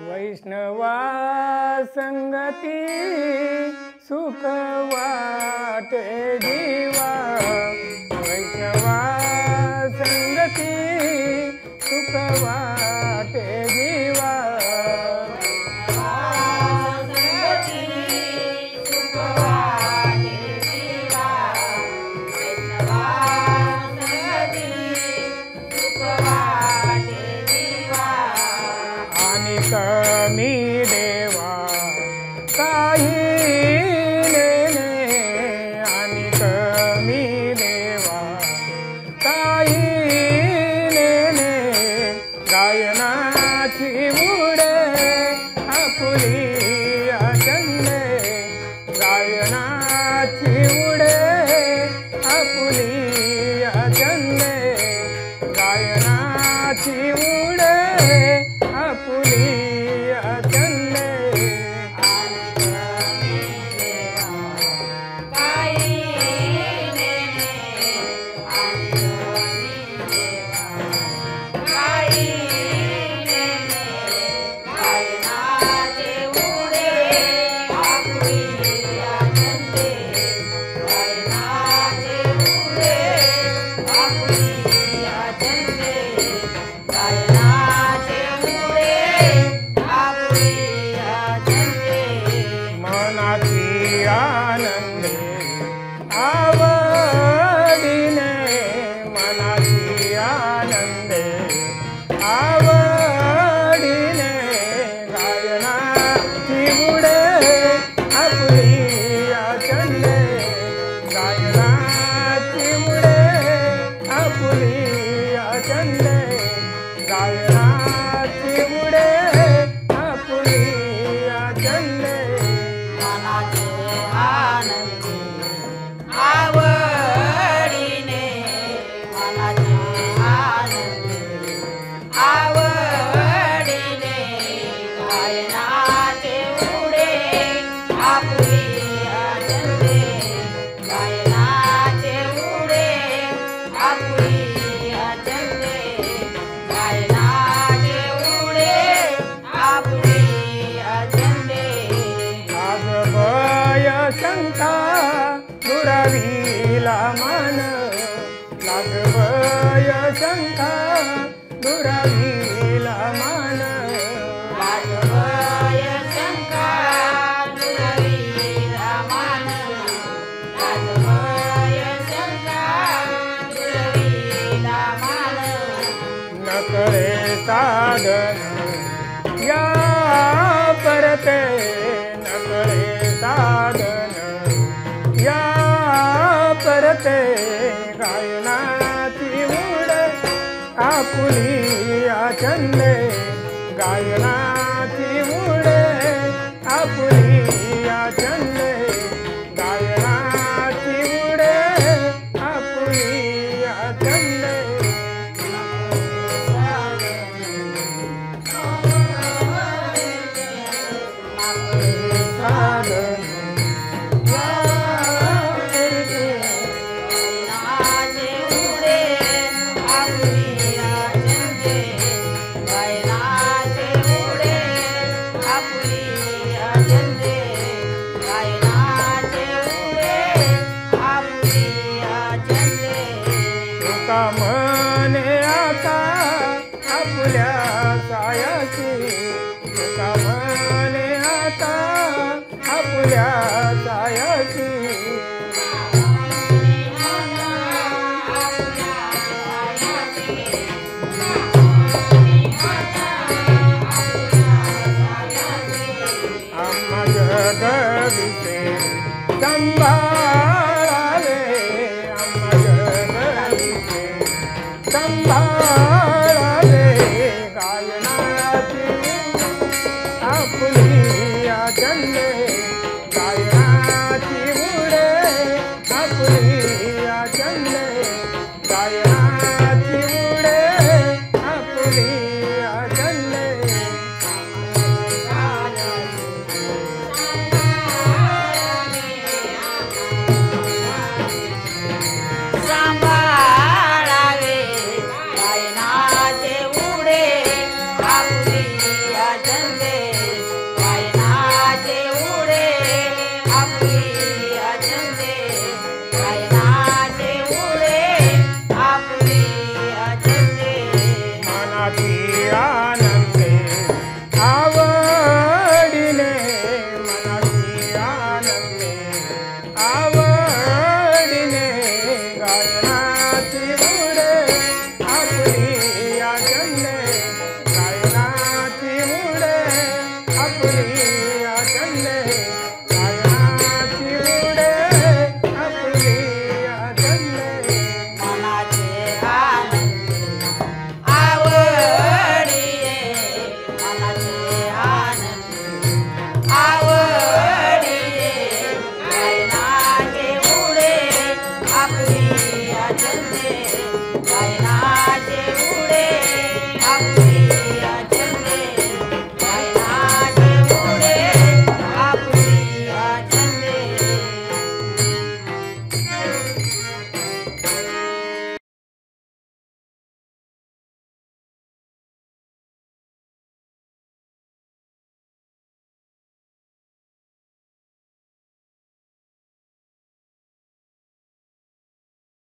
वैष्णवा संगती सुख वाटे जीवा, वैष्णवा संगती सुख वाटे जीवा। कमी देवा काही नेणे, आणि कमी देवा काही नेणे। गायनाची मुळे आपुली आचंदे, गायनाची मुळे आपुली आचंदे, गायनाची मुळे आपुली दुरावीला मान, लागवय शंका दुरावीला मान, लागवय शंका दुरावीला मान, लागवय शंका दुरावीला मान। नकळे साधन या परते, नकळे साधन या परते, गायनाची मुळे आपुली आचंदे, गायनाची मुळे आपुली आचंदे, गायनाची मुळे आपुली आचंदे। मने आता आपल्या सायाची, मने आता आपल्या सायाची, आम्हा जगविते संभा